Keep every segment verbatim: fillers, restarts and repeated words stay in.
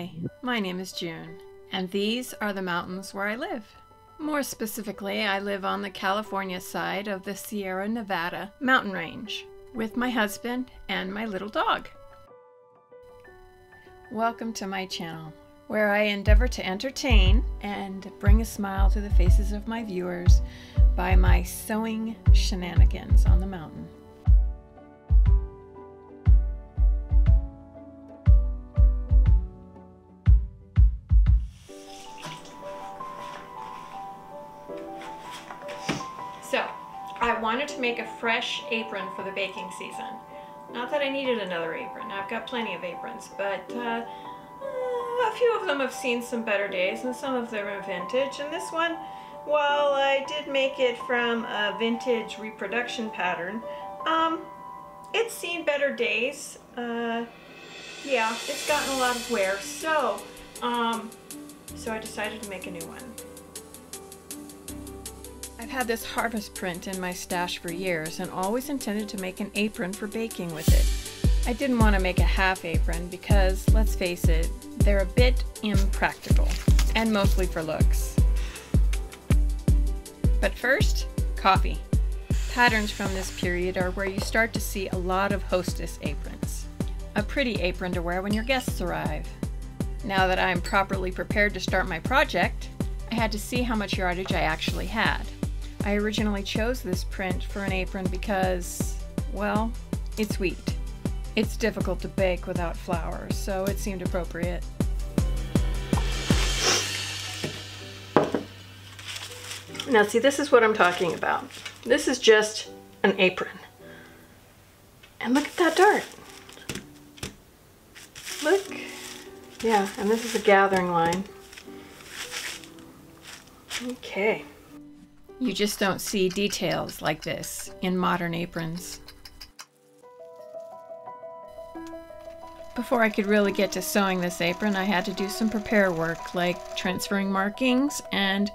Hi, my name is June, and these are the mountains where I live. More specifically, I live on the California side of the Sierra Nevada mountain range with my husband and my little dog. Welcome to my channel, where I endeavor to entertain and bring a smile to the faces of my viewers by my sewing shenanigans on the mountain. So, I wanted to make a fresh apron for the baking season. Not that I needed another apron, I've got plenty of aprons, but uh, a few of them have seen some better days and some of them are vintage. And this one, while I did make it from a vintage reproduction pattern, um, it's seen better days. Uh, yeah, it's gotten a lot of wear, so, um, so I decided to make a new one. I've had this harvest print in my stash for years and always intended to make an apron for baking with it. I didn't want to make a half apron because, let's face it, they're a bit impractical and mostly for looks. But first, coffee. Patterns from this period are where you start to see a lot of hostess aprons. A pretty apron to wear when your guests arrive. Now that I'm properly prepared to start my project, I had to see how much yardage I actually had. I originally chose this print for an apron because, well, it's wheat. It's difficult to bake without flour, so it seemed appropriate. Now see, this is what I'm talking about. This is just an apron. And look at that dart. Look. Yeah, and this is a gathering line. Okay. You just don't see details like this in modern aprons. Before I could really get to sewing this apron, I had to do some prepare work, like transferring markings and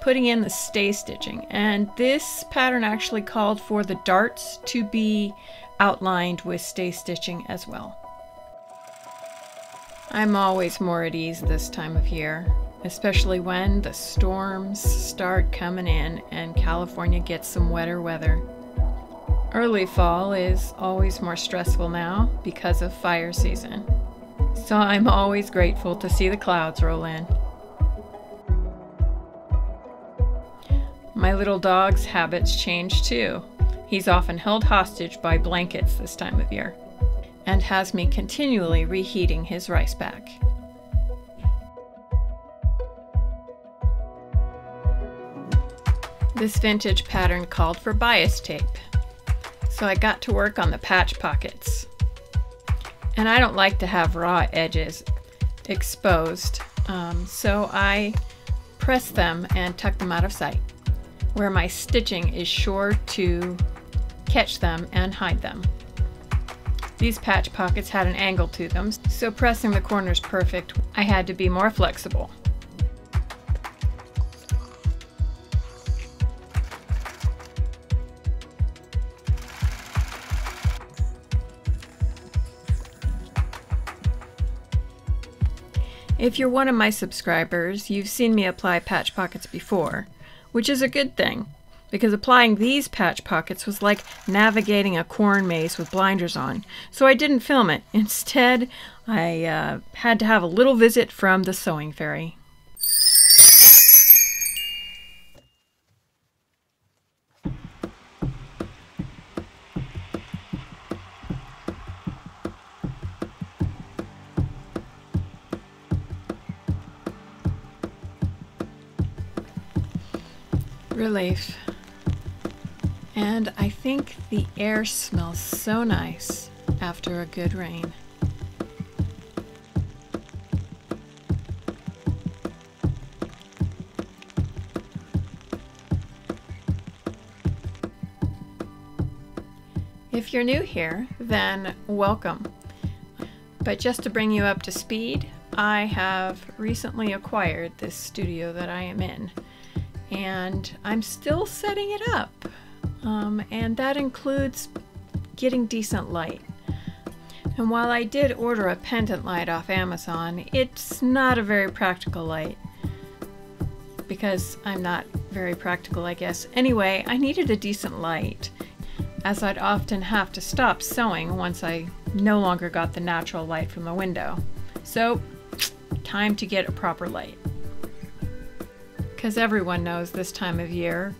putting in the stay stitching. And this pattern actually called for the darts to be outlined with stay stitching as well. I'm always more at ease this time of year, especially when the storms start coming in and California gets some wetter weather. Early fall is always more stressful now because of fire season, so I'm always grateful to see the clouds roll in. My little dog's habits change too. He's often held hostage by blankets this time of year and has me continually reheating his rice pack. This vintage pattern called for bias tape, so I got to work on the patch pockets. And I don't like to have raw edges exposed, um, so I press them and tuck them out of sight, where my stitching is sure to catch them and hide them. These patch pockets had an angle to them, so pressing the corners perfect, I had to be more flexible. If you're one of my subscribers, you've seen me apply patch pockets before, which is a good thing, because applying these patch pockets was like navigating a corn maze with blinders on, so I didn't film it. Instead, I uh, had to have a little visit from the sewing fairy. Relief. And I think the air smells so nice after a good rain. If you're new here, then welcome. But just to bring you up to speed, I have recently acquired this studio that I am in. And I'm still setting it up, um, and that includes getting decent light. And while I did order a pendant light off Amazon, it's not a very practical light. Because I'm not very practical, I guess. Anyway, I needed a decent light, as I'd often have to stop sewing once I no longer got the natural light from the window. So, time to get a proper light. Because everyone knows this time of year,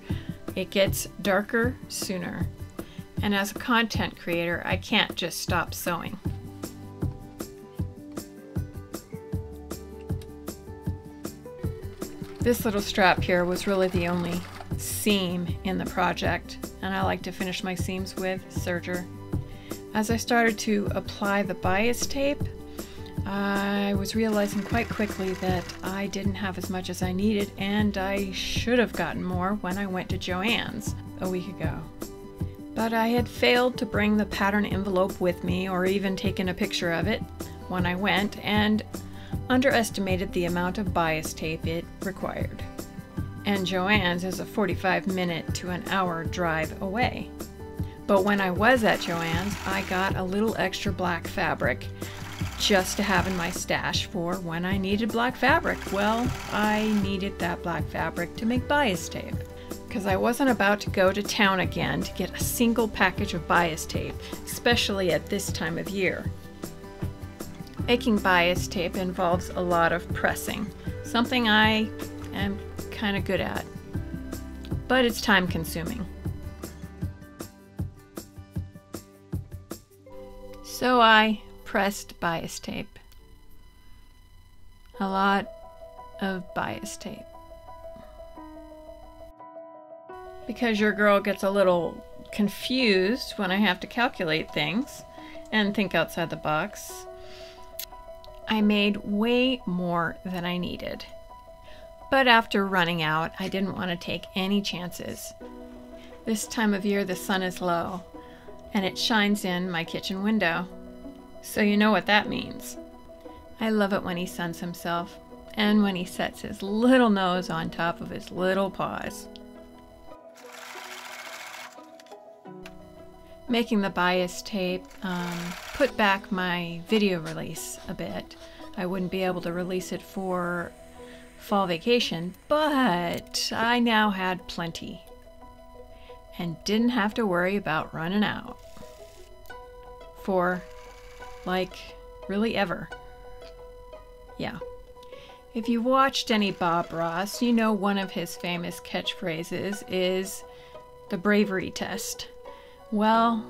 it gets darker sooner. And as a content creator, I can't just stop sewing. This little strap here was really the only seam in the project, and I like to finish my seams with serger. As I started to apply the bias tape, I was realizing quite quickly that I didn't have as much as I needed, and I should have gotten more when I went to Joann's a week ago. But I had failed to bring the pattern envelope with me, or even taken a picture of it when I went, and underestimated the amount of bias tape it required. And Joann's is a forty-five minute to an hour drive away. But when I was at Joann's, I got a little extra black fabric just to have in my stash for when I needed black fabric. Well, I needed that black fabric to make bias tape, because I wasn't about to go to town again to get a single package of bias tape, especially at this time of year. Making bias tape involves a lot of pressing, something I am kind of good at, but it's time consuming. So I pressed bias tape. A lot of bias tape. Because your girl gets a little confused when I have to calculate things and think outside the box, I made way more than I needed. But after running out, I didn't want to take any chances. This time of year, the sun is low, and it shines in my kitchen window. So you know what that means. I love it when he suns himself, and when he sets his little nose on top of his little paws. Making the bias tape um, put back my video release a bit. I wouldn't be able to release it for fall vacation, but I now had plenty and didn't have to worry about running out for, like, really ever. Yeah. If you've watched any Bob Ross, you know one of his famous catchphrases is the bravery test. Well,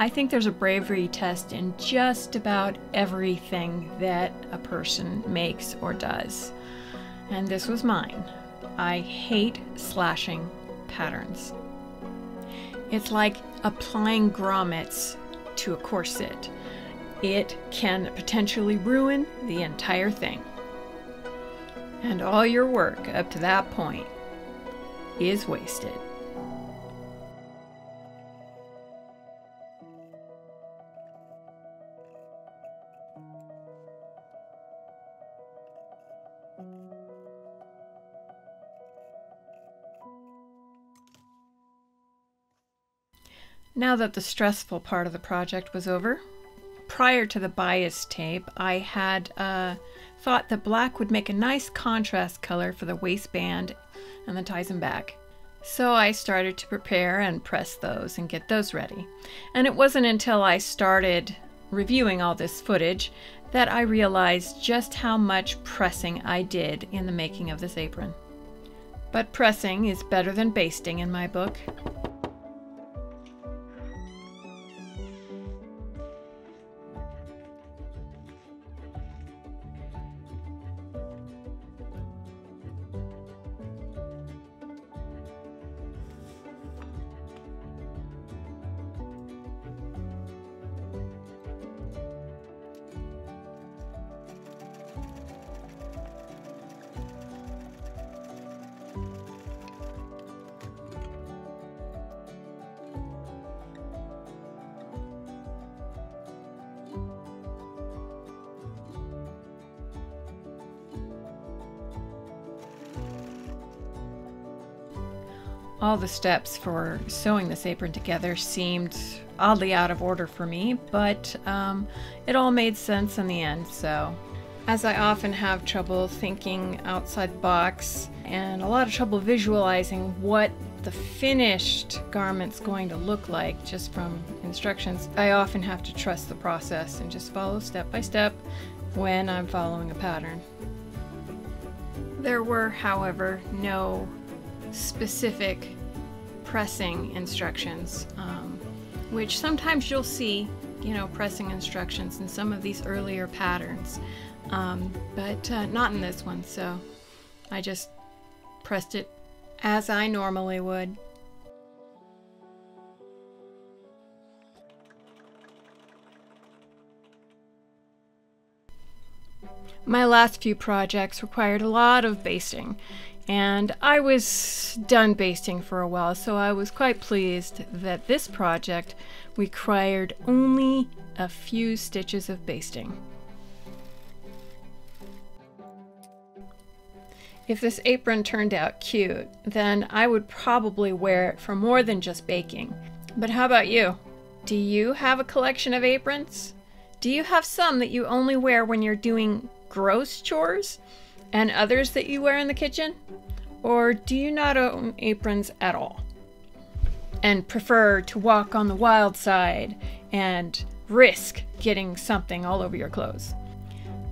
I think there's a bravery test in just about everything that a person makes or does. And this was mine. I hate slashing patterns. It's like applying grommets to a corset. It can potentially ruin the entire thing. And all your work up to that point is wasted. Now that the stressful part of the project was over, prior to the bias tape, I had uh, thought that black would make a nice contrast color for the waistband and the ties and back. So I started to prepare and press those and get those ready. And it wasn't until I started reviewing all this footage that I realized just how much pressing I did in the making of this apron. But pressing is better than basting in my book. All the steps for sewing this apron together seemed oddly out of order for me, but um, it all made sense in the end. So, as I often have trouble thinking outside the box and a lot of trouble visualizing what the finished garment's going to look like just from instructions, I often have to trust the process and just follow step by step when I'm following a pattern. There were, however, no specific pressing instructions, um, which sometimes you'll see, you know, pressing instructions in some of these earlier patterns, um, but uh, not in this one, so I just pressed it as I normally would. My last few projects required a lot of basting, and I was done basting for a while, so I was quite pleased that this project required only a few stitches of basting. If this apron turned out cute, then I would probably wear it for more than just baking. But how about you? Do you have a collection of aprons? Do you have some that you only wear when you're doing gross chores and others that you wear in the kitchen? Or do you not own aprons at all and prefer to walk on the wild side and risk getting something all over your clothes?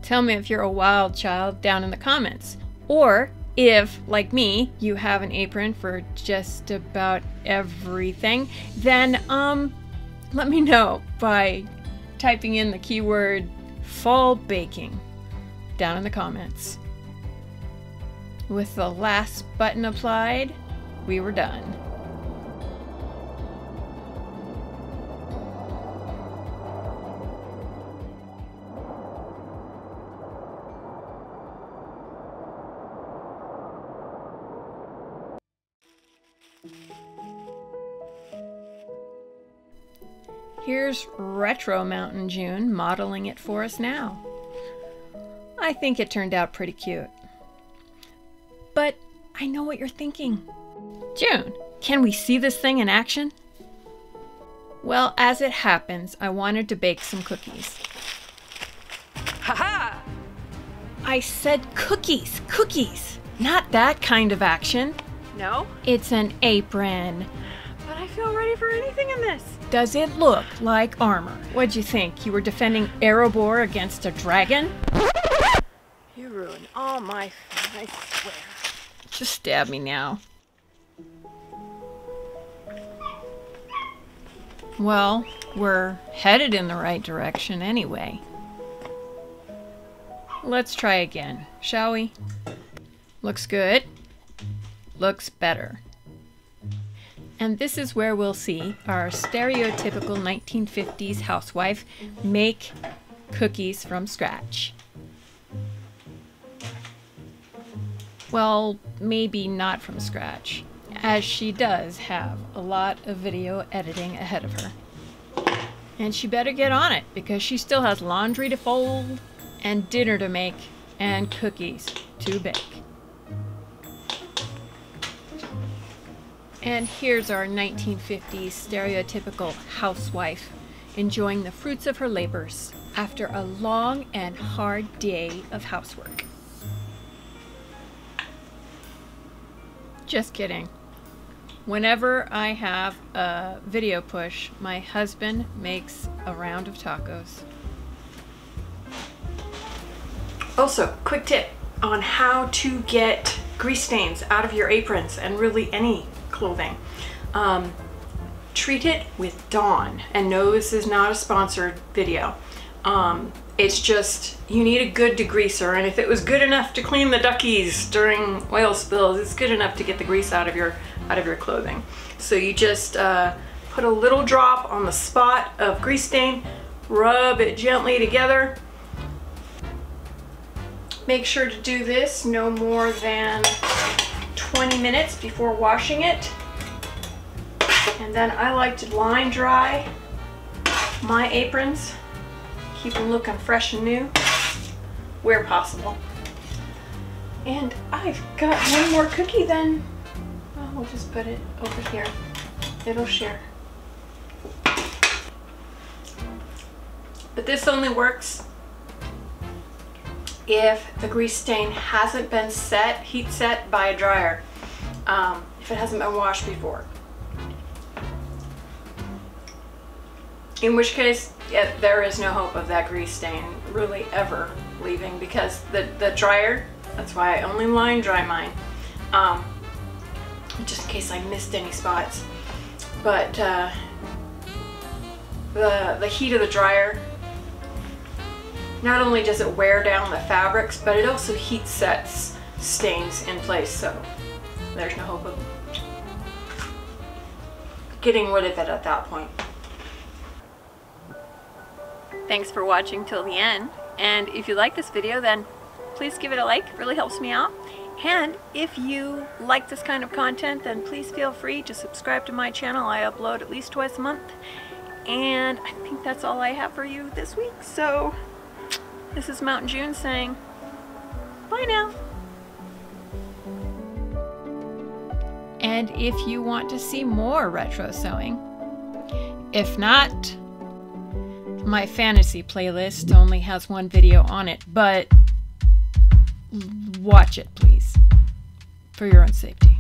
Tell me if you're a wild child down in the comments. Or if, like me, you have an apron for just about everything, then um, let me know by typing in the keyword fall baking down in the comments. With the last button applied, we were done. Here's retro Mountain June modeling it for us now. I think it turned out pretty cute. But I know what you're thinking. June, can we see this thing in action? Well, as it happens, I wanted to bake some cookies. Haha! I said cookies, cookies! Not that kind of action. No? It's an apron. But I feel ready for anything in this. Does it look like armor? What'd you think? You were defending Erebor against a dragon? You ruined all my fun, I swear. Just stab me now. Well, we're headed in the right direction anyway. Let's try again, shall we? Looks good. Looks better. And this is where we'll see our stereotypical nineteen fifties housewife make cookies from scratch. Well, maybe not from scratch, as she does have a lot of video editing ahead of her. And she better get on it, because she still has laundry to fold, and dinner to make, and cookies to bake. And here's our nineteen fifties stereotypical housewife enjoying the fruits of her labors after a long and hard day of housework. Just kidding. Whenever I have a video push, my husband makes a round of tacos. Also, quick tip on how to get grease stains out of your aprons and really any clothing. Um, treat it with Dawn, and no, this is not a sponsored video. Um, it's just, you need a good degreaser, and if it was good enough to clean the duckies during oil spills, it's good enough to get the grease out of your out of your clothing. So you just uh, put a little drop on the spot of grease stain, rub it gently together. Make sure to do this no more than twenty minutes before washing it, and then I like to line dry my aprons, keep them looking fresh and new where possible. And I've got one more cookie then. Well, we'll just put it over here. It'll share. this only works if the grease stain hasn't been set, heat set by a dryer, um, if it hasn't been washed before. In which case, yeah, there is no hope of that grease stain really ever leaving, because the, the dryer, that's why I only line dry mine, um, just in case I missed any spots. But uh, the, the heat of the dryer, not only does it wear down the fabrics, but it also heat sets stains in place, so there's no hope of getting rid of it at that point. Thanks for watching till the end, and if you like this video, then please give it a like. It really helps me out. And if you like this kind of content, then please feel free to subscribe to my channel. I upload at least twice a month, and I think that's all I have for you this week. So this is Mountain June saying bye now. And if you want to see more retro sewing, if not, my fantasy playlist only has one video on it, but watch it, please, for your own safety.